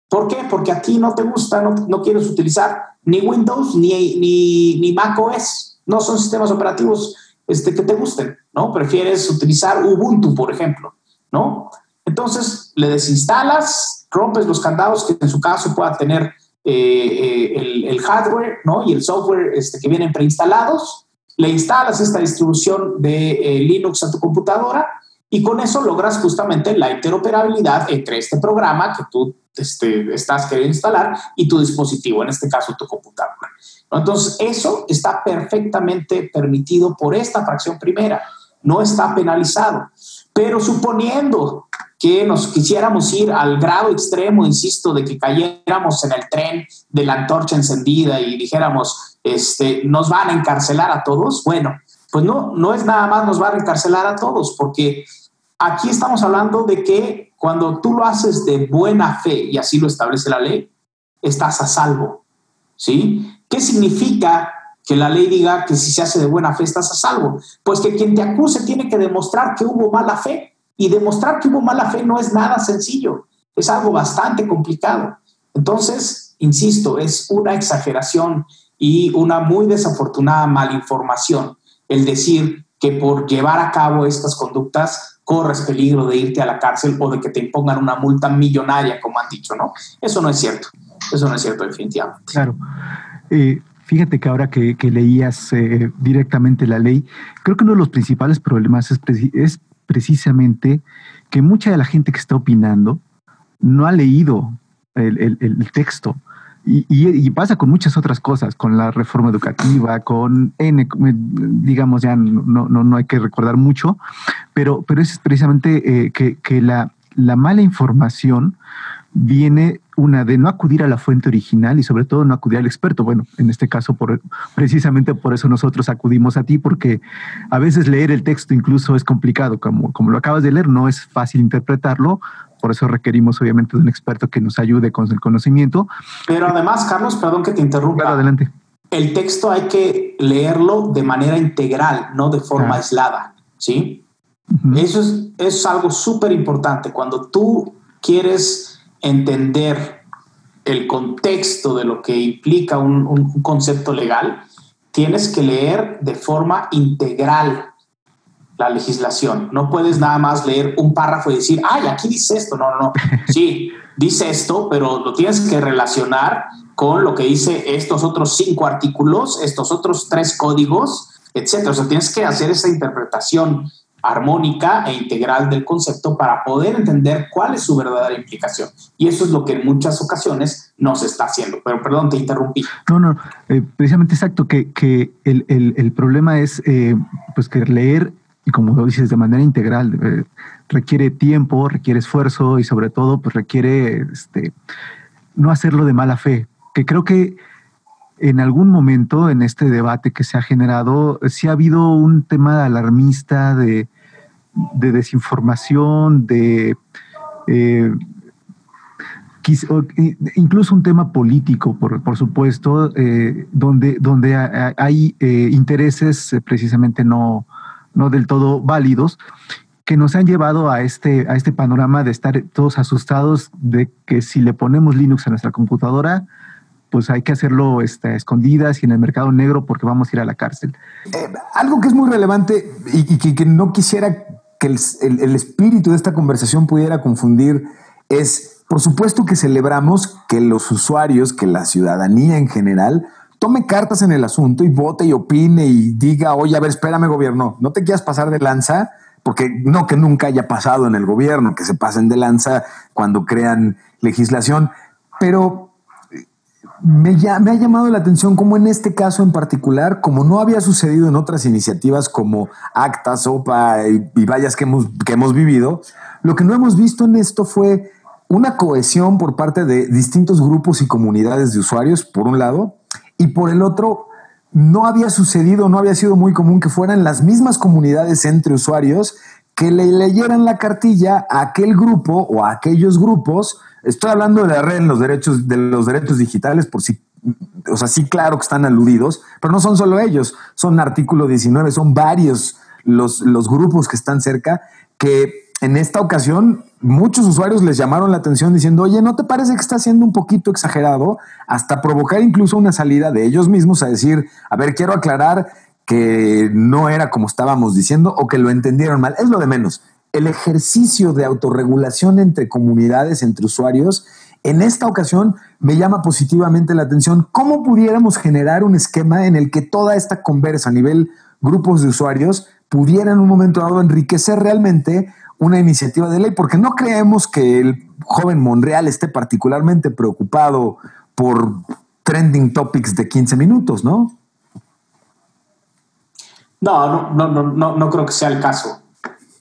¿Por qué? Porque a ti no te gusta, no quieres utilizar ni Windows ni macOS. No son sistemas operativos que te gusten, ¿no? Prefieres utilizar Ubuntu, por ejemplo, ¿no? Entonces, le desinstalas, rompes los candados que en su caso pueda tener el hardware, ¿no? Y el software que vienen preinstalados. Le instalas esta distribución de Linux a tu computadora y con eso logras justamente la interoperabilidad entre este programa que tú estás queriendo instalar y tu dispositivo, en este caso tu computadora, ¿no? Entonces eso está perfectamente permitido por esta fracción primera, no está penalizado. Pero suponiendo que nos quisiéramos ir al grado extremo, insisto, de que cayéramos en el tren de la antorcha encendida y dijéramos, nos van a encarcelar a todos, bueno, pues no es nada más nos van a encarcelar a todos, porque aquí estamos hablando de que cuando tú lo haces de buena fe, y así lo establece la ley, estás a salvo, ¿sí? ¿Qué significa que la ley diga que si se hace de buena fe estás a salvo? Pues que quien te acuse tiene que demostrar que hubo mala fe. Y demostrar que hubo mala fe no es nada sencillo, es algo bastante complicado. Entonces, insisto, es una exageración y una muy desafortunada malinformación el decir que por llevar a cabo estas conductas corres peligro de irte a la cárcel o de que te impongan una multa millonaria, como han dicho, ¿no? Eso no es cierto, definitivamente. Claro. Fíjate que ahora que leías directamente la ley, creo que uno de los principales problemas es precisamente que mucha de la gente que está opinando no ha leído el texto y pasa con muchas otras cosas, con la reforma educativa, con digamos, ya no hay que recordar mucho, pero es precisamente que la mala información viene de no acudir a la fuente original y sobre todo no acudir al experto. Bueno, en este caso, precisamente por eso nosotros acudimos a ti, porque a veces leer el texto incluso es complicado. Como lo acabas de leer, no es fácil interpretarlo. Por eso requerimos obviamente de un experto que nos ayude con el conocimiento. Pero además, Carlos, perdón que te interrumpa. Claro, adelante. El texto hay que leerlo de manera integral, no de forma aislada, ¿sí? Uh-huh. Eso es algo súper importante. Cuando tú quieres entender el contexto de lo que implica un concepto legal, tienes que leer de forma integral la legislación. No puedes nada más leer un párrafo y decir, ay, aquí dice esto. No. Sí, dice esto, pero lo tienes que relacionar con lo que dice estos otros 5 artículos, estos otros 3 códigos, etcétera. O sea, tienes que hacer esa interpretación armónica e integral del concepto para poder entender cuál es su verdadera implicación. Y eso es lo que en muchas ocasiones no se está haciendo. Pero perdón, te interrumpí. No, precisamente exacto, que el problema es pues que leer, y como lo dices, de manera integral, requiere tiempo, requiere esfuerzo y sobre todo pues requiere no hacerlo de mala fe, que creo que en algún momento en este debate que se ha generado, sí ha habido un tema alarmista de desinformación, incluso un tema político, por supuesto, donde hay intereses precisamente no del todo válidos, que nos han llevado a este panorama de estar todos asustados de que si le ponemos Linux a nuestra computadora, pues hay que hacerlo a escondidas y en el mercado negro porque vamos a ir a la cárcel. Algo que es muy relevante y que no quisiera que el espíritu de esta conversación pudiera confundir es, por supuesto que celebramos que los usuarios, que la ciudadanía en general, tome cartas en el asunto y vote y opine y diga, oye, a ver, espérame gobierno, no te quieras pasar de lanza, porque no que nunca haya pasado en el gobierno, que se pasen de lanza cuando crean legislación, pero me ha llamado la atención como en este caso en particular, como no había sucedido en otras iniciativas como ACTA, SOPA y varias que hemos vivido, lo que no hemos visto en esto fue una cohesión por parte de distintos grupos y comunidades de usuarios, por un lado, y por el otro, no había sido muy común que fueran las mismas comunidades entre usuarios que le leyeran la cartilla a aquel grupo o a aquellos grupos. Estoy hablando de la red en los derechos, de los derechos digitales, por si, o sea, sí, claro que están aludidos, pero no son solo ellos, son artículo 19, son varios los grupos que están cerca, que en esta ocasión muchos usuarios les llamaron la atención diciendo, oye, ¿no te parece que está siendo un poquito exagerado? Hasta provocar incluso una salida de ellos mismos a decir, a ver, quiero aclarar que no era como estábamos diciendo o que lo entendieron mal. Es lo de menos. El ejercicio de autorregulación entre comunidades, entre usuarios, en esta ocasión me llama positivamente la atención. ¿Cómo pudiéramos generar un esquema en el que toda esta conversa a nivel grupos de usuarios pudiera en un momento dado enriquecer realmente una iniciativa de ley? Porque no creemos que el joven Monreal esté particularmente preocupado por trending topics de 15 minutos, ¿no? No creo que sea el caso.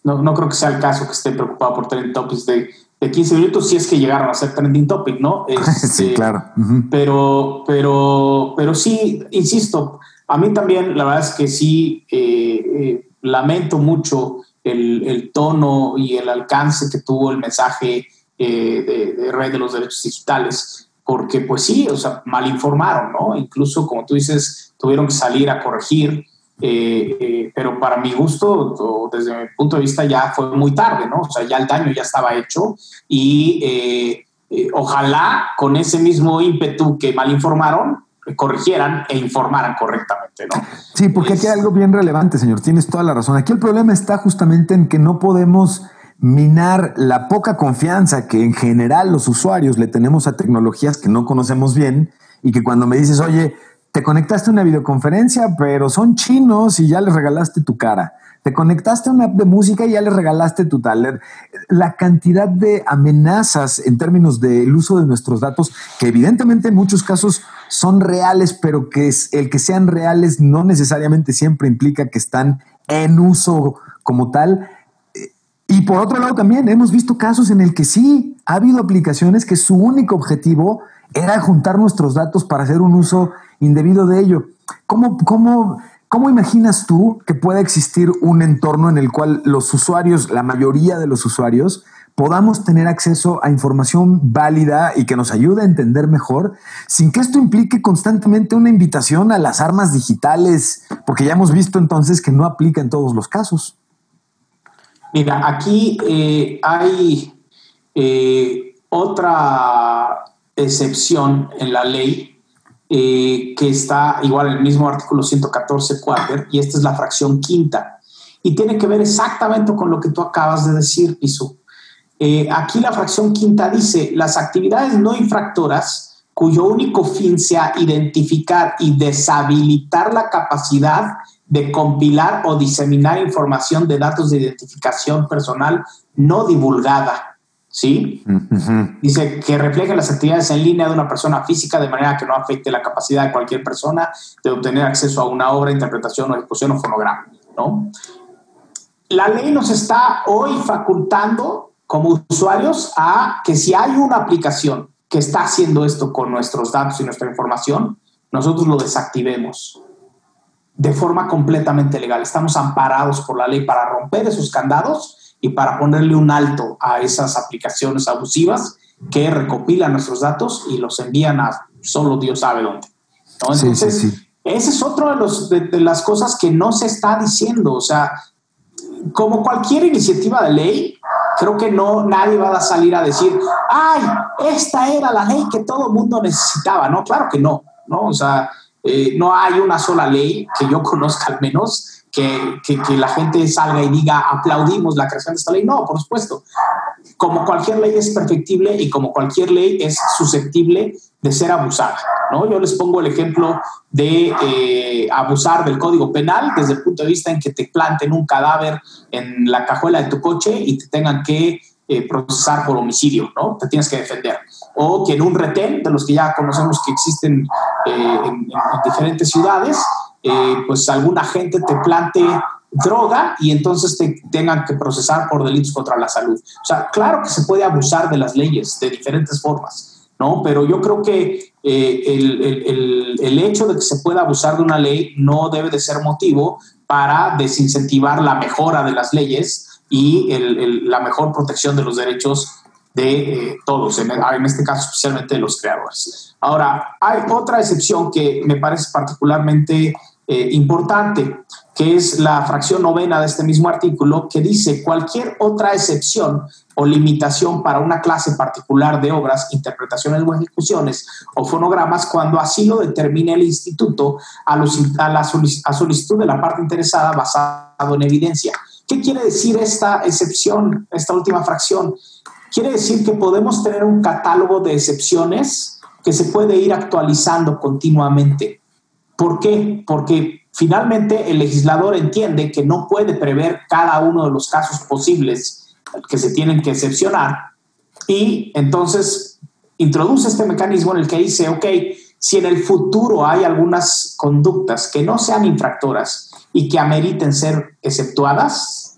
No creo que sea el caso que esté preocupado por trending topics de 15 minutos, si es que llegaron a ser trending topic, ¿no? Sí, claro. Uh-huh. Pero sí, insisto, a mí también la verdad es que sí lamento mucho el tono y el alcance que tuvo el mensaje de Red de los Derechos Digitales, porque pues sí, o sea, mal informaron, ¿no? Incluso, como tú dices, tuvieron que salir a corregir. Pero para mi gusto, o desde mi punto de vista, ya fue muy tarde, ¿no? O sea, ya el daño ya estaba hecho y ojalá con ese mismo ímpetu que mal informaron, corrigieran e informaran correctamente, ¿no? Sí, porque aquí hay algo bien relevante, señor. Tienes toda la razón. Aquí el problema está justamente en que no podemos minar la poca confianza que en general los usuarios le tenemos a tecnologías que no conocemos bien y que cuando me dices, oye, te conectaste a una videoconferencia, pero son chinos y ya les regalaste tu cara. Te conectaste a una app de música y ya les regalaste tu taller. La cantidad de amenazas en términos del uso de nuestros datos, que evidentemente en muchos casos son reales, pero que el que sean reales no necesariamente siempre implica que están en uso como tal. Y por otro lado también hemos visto casos en el que sí ha habido aplicaciones que su único objetivo era juntar nuestros datos para hacer un uso indebido de ello. ¿Cómo imaginas tú que pueda existir un entorno en el cual los usuarios, la mayoría de los usuarios, podamos tener acceso a información válida y que nos ayude a entender mejor, sin que esto implique constantemente una invitación a las armas digitales? Porque ya hemos visto entonces que no aplica en todos los casos. Mira, aquí hay otra excepción en la ley que está igual en el mismo artículo 114 cuarter, y esta es la fracción quinta y tiene que ver exactamente con lo que tú acabas de decir, Piso. Aquí la fracción quinta dice: las actividades no infractoras cuyo único fin sea identificar y deshabilitar la capacidad de compilar o diseminar información de datos de identificación personal no divulgada, ¿sí? Uh-huh. Dice que refleje las actividades en línea de una persona física de manera que no afecte la capacidad de cualquier persona de obtener acceso a una obra, interpretación o discusión o fonograma, ¿no? La ley nos está hoy facultando como usuarios a que si hay una aplicación que está haciendo esto con nuestros datos y nuestra información, nosotros lo desactivemos de forma completamente legal. Estamos amparados por la ley para romper esos candados y para ponerle un alto a esas aplicaciones abusivas que recopilan nuestros datos y los envían a solo Dios sabe dónde, ¿no? Entonces, sí. Ese es otro de las cosas que no se está diciendo. O sea, como cualquier iniciativa de ley, creo que nadie va a salir a decir, ¡ay, esta era la ley que todo el mundo necesitaba! No, claro que no, ¿no? O sea, no hay una sola ley que yo conozca al menos que la gente salga y diga aplaudimos la creación de esta ley. No, por supuesto, como cualquier ley es perfectible y como cualquier ley es susceptible de ser abusada, ¿no? Yo les pongo el ejemplo de abusar del Código Penal desde el punto de vista en que te planten un cadáver en la cajuela de tu coche y te tengan que procesar por homicidio, ¿no? Te tienes que defender. O que en un retén, de los que ya conocemos que existen en diferentes ciudades, pues alguna gente te plante droga y entonces te tengan que procesar por delitos contra la salud. O sea, claro que se puede abusar de las leyes de diferentes formas, ¿no? Pero yo creo que el hecho de que se pueda abusar de una ley no debe de ser motivo para desincentivar la mejora de las leyes y la mejor protección de los derechos de todos, en este caso especialmente de los creadores. Ahora, hay otra excepción que me parece particularmente importante, que es la fracción novena de este mismo artículo, que dice: cualquier otra excepción o limitación para una clase particular de obras, interpretaciones o ejecuciones o fonogramas, cuando así lo determine el instituto a solicitud de la parte interesada basado en evidencia. ¿Qué quiere decir esta excepción, esta última fracción? Quiere decir que podemos tener un catálogo de excepciones que se puede ir actualizando continuamente. ¿Por qué? Porque finalmente el legislador entiende que no puede prever cada uno de los casos posibles que se tienen que excepcionar, y entonces introduce este mecanismo en el que dice: ok, si en el futuro hay algunas conductas que no sean infractoras y que ameriten ser exceptuadas,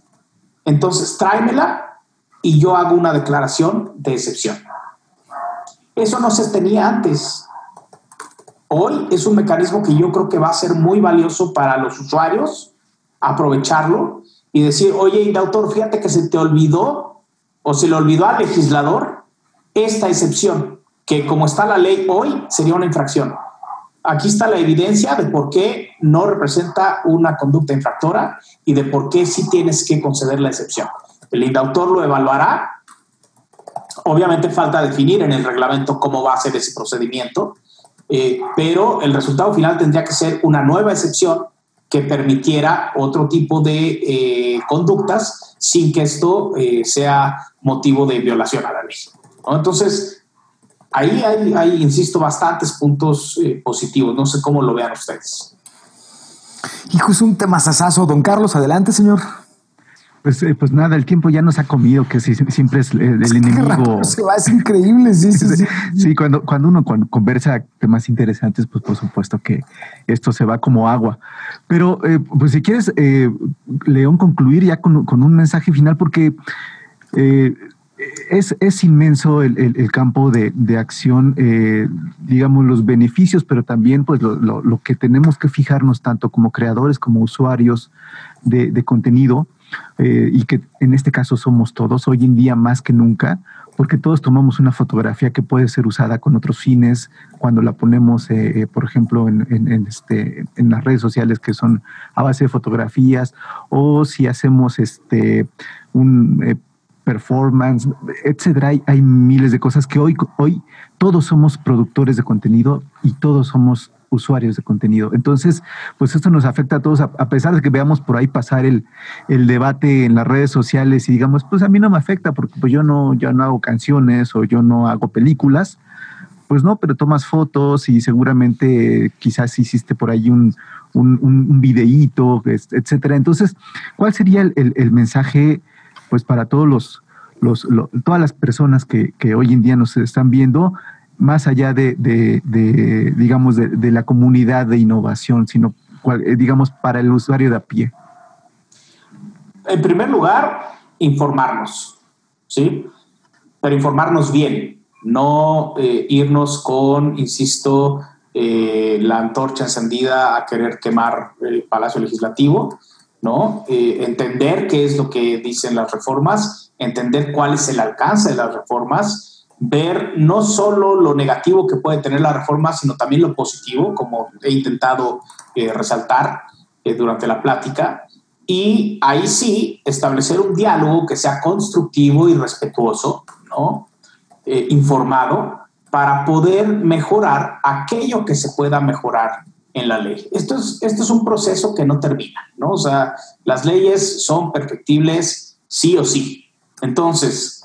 entonces tráemela y yo hago una declaración de excepción. Eso no se tenía antes. Hoy es un mecanismo que yo creo que va a ser muy valioso para los usuarios, aprovecharlo y decir: oye, autor, fíjate que se te olvidó o se le olvidó al legislador esta excepción, que como está la ley hoy sería una infracción. Aquí está la evidencia de por qué no representa una conducta infractora y de por qué sí tienes que conceder la excepción. El indautor lo evaluará. Obviamente falta definir en el reglamento cómo va a ser ese procedimiento, pero el resultado final tendría que ser una nueva excepción que permitiera otro tipo de conductas sin que esto sea motivo de violación a la ley, ¿no? Entonces, ahí hay, insisto, bastantes puntos positivos. No sé cómo lo vean ustedes. Hijo, es un temazazazo. Don Carlos, adelante, señor. Pues nada, el tiempo ya nos ha comido, que siempre es el enemigo. Se va, es increíble, sí. Sí, cuando uno conversa temas interesantes, pues por supuesto que esto se va como agua. Pero pues si quieres, León, concluir ya con un mensaje final, porque es inmenso el campo de acción, digamos, los beneficios, pero también pues lo que tenemos que fijarnos tanto como creadores como usuarios de contenido. Y que en este caso somos todos, hoy en día más que nunca, porque todos tomamos una fotografía que puede ser usada con otros fines cuando la ponemos, por ejemplo, en las redes sociales, que son a base de fotografías, o si hacemos un performance, etcétera. Hay miles de cosas que hoy todos somos productores de contenido y todos somos usuarios de contenido. Entonces, pues esto nos afecta a todos, a pesar de que veamos por ahí pasar el debate en las redes sociales y digamos, pues a mí no me afecta porque pues yo no hago canciones o yo no hago películas. Pues no, pero tomas fotos y seguramente quizás hiciste por ahí un videíto, etcétera. Entonces, ¿cuál sería el mensaje pues para todos todas las personas que hoy en día nos están viendo, más allá de digamos, de la comunidad de innovación, sino, digamos, para el usuario de a pie? En primer lugar, informarnos, ¿sí? Pero informarnos bien, no irnos con, insisto, la antorcha encendida a querer quemar el Palacio Legislativo, ¿no? Entender qué es lo que dicen las reformas, entender cuál es el alcance de las reformas, ver no solo lo negativo que puede tener la reforma, sino también lo positivo, como he intentado resaltar durante la plática, y ahí sí establecer un diálogo que sea constructivo y respetuoso, ¿no? Informado, para poder mejorar aquello que se pueda mejorar en la ley. Esto es un proceso que no termina, ¿no? O sea, las leyes son perfectibles sí o sí. Entonces,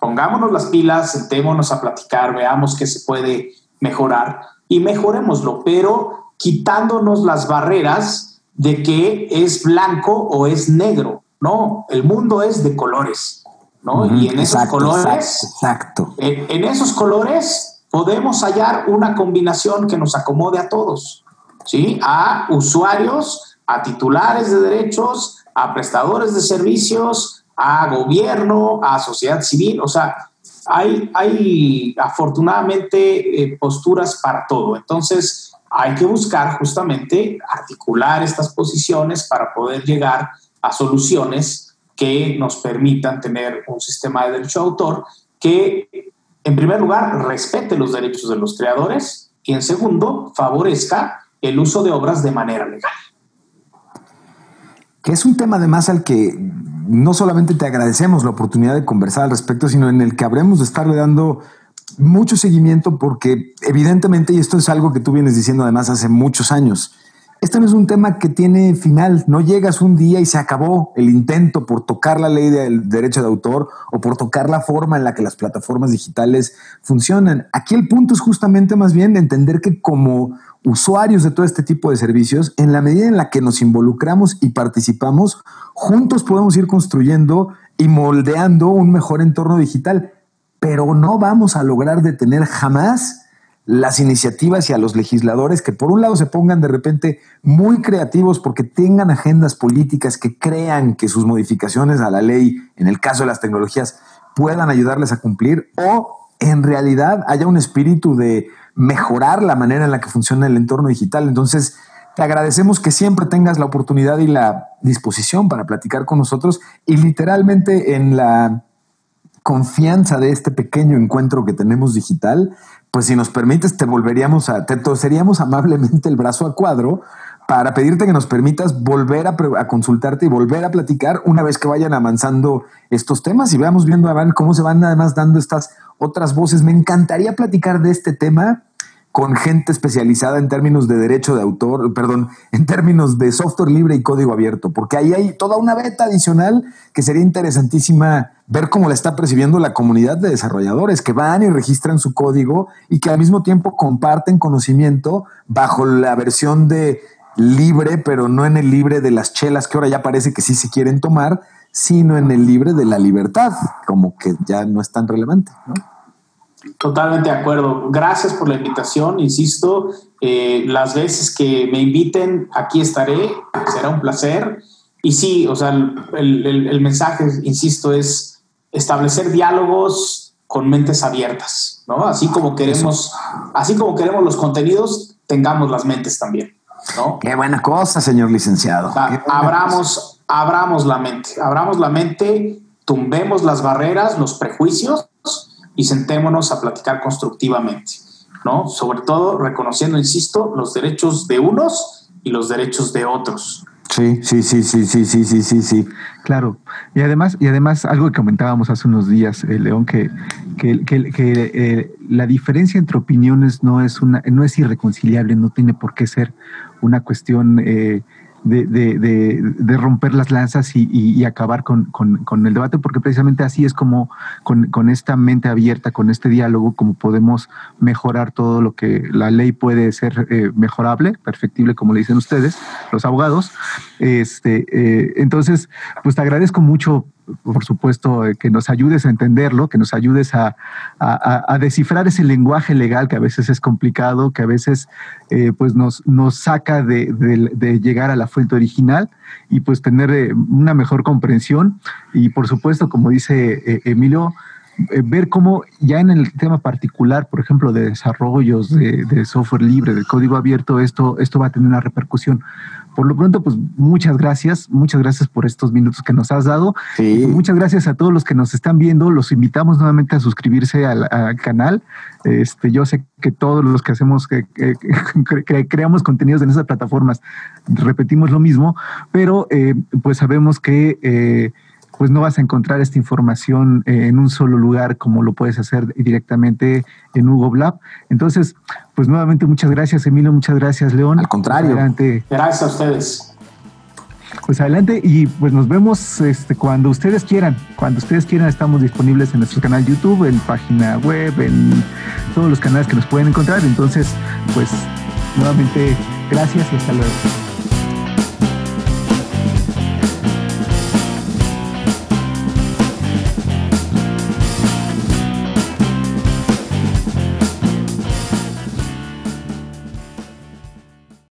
pongámonos las pilas, sentémonos a platicar, veamos qué se puede mejorar y mejorémoslo, pero quitándonos las barreras de que es blanco o es negro. No, el mundo es de colores, ¿no? Y en esos colores, exacto. En esos colores podemos hallar una combinación que nos acomode a todos, ¿sí? A usuarios, a titulares de derechos, a prestadores de servicios, a gobierno, a sociedad civil. O sea, hay afortunadamente posturas para todo. Entonces, hay que buscar justamente articular estas posiciones para poder llegar a soluciones que nos permitan tener un sistema de derecho de autor que, en primer lugar, respete los derechos de los creadores y, en segundo, favorezca el uso de obras de manera legal. Que es un tema además al que no solamente te agradecemos la oportunidad de conversar al respecto, sino en el que habremos de estarle dando mucho seguimiento, porque evidentemente, y esto es algo que tú vienes diciendo además hace muchos años, este no es un tema que tiene final. No llegas un día y se acabó el intento por tocar la ley del derecho de autor o por tocar la forma en la que las plataformas digitales funcionan. Aquí el punto es justamente más bien entender que como usuarios de todo este tipo de servicios, en la medida en la que nos involucramos y participamos, juntos podemos ir construyendo y moldeando un mejor entorno digital. Pero no vamos a lograr detener jamás las iniciativas y a los legisladores que por un lado se pongan de repente muy creativos porque tengan agendas políticas que crean que sus modificaciones a la ley, en el caso de las tecnologías, puedan ayudarles a cumplir, o en realidad haya un espíritu de mejorar la manera en la que funciona el entorno digital. Entonces, te agradecemos que siempre tengas la oportunidad y la disposición para platicar con nosotros y literalmente en la confianza de este pequeño encuentro que tenemos digital, pues si nos permites te torceríamos amablemente el brazo a cuadro para pedirte que nos permitas volver a consultarte y volver a platicar una vez que vayan avanzando estos temas y veamos cómo se van además dando estas otras voces. Me encantaría platicar de este tema con gente especializada en términos de derecho de autor, perdón, en términos de software libre y código abierto, porque ahí hay toda una beta adicional que sería interesantísima ver cómo la está percibiendo la comunidad de desarrolladores que van y registran su código y que al mismo tiempo comparten conocimiento bajo la versión de libre, pero no en el libre de las chelas que ahora ya parece que sí se quieren tomar, sino en el libre de la libertad, como que ya no es tan relevante, ¿no? Totalmente de acuerdo. Gracias por la invitación. Insisto, las veces que me inviten, aquí estaré. Será un placer. Y sí, o sea, el mensaje, insisto, es establecer diálogos con mentes abiertas, ¿no? Así como queremos los contenidos, tengamos las mentes también, ¿no? Qué buena cosa, señor licenciado. O sea, abramos la mente. Abramos la mente, tumbemos las barreras, los prejuicios, y sentémonos a platicar constructivamente, ¿no? Sobre todo reconociendo, insisto, los derechos de unos y los derechos de otros. Sí. Claro. Y además algo que comentábamos hace unos días, León, que la diferencia entre opiniones no es irreconciliable, no tiene por qué ser una cuestión de romper las lanzas y acabar con el debate, porque precisamente así es como con esta mente abierta, con este diálogo, como podemos mejorar todo lo que la ley puede ser mejorable, perfectible, como le dicen ustedes, los abogados. Entonces, pues te agradezco mucho, por supuesto, que nos ayudes a entenderlo, que nos ayudes a descifrar ese lenguaje legal que a veces es complicado, que a veces pues nos saca de llegar a la fuente original y pues tener una mejor comprensión. Y por supuesto, como dice Emilio, ver cómo ya en el tema particular, por ejemplo, de desarrollos de software libre, del código abierto, esto va a tener una repercusión. Por lo pronto, pues muchas gracias por estos minutos que nos has dado. Sí. Muchas gracias a todos los que nos están viendo. Los invitamos nuevamente a suscribirse al canal. Yo sé que todos los que hacemos, que creamos contenidos en esas plataformas, repetimos lo mismo, pero pues sabemos que pues no vas a encontrar esta información en un solo lugar como lo puedes hacer directamente en UGOV Lab. Entonces, pues nuevamente muchas gracias, Emilio, muchas gracias, León. Al contrario. Adelante. Gracias a ustedes. Pues adelante y pues nos vemos cuando ustedes quieran. Cuando ustedes quieran estamos disponibles en nuestro canal YouTube, en página web, en todos los canales que nos pueden encontrar. Entonces, pues nuevamente gracias y hasta luego.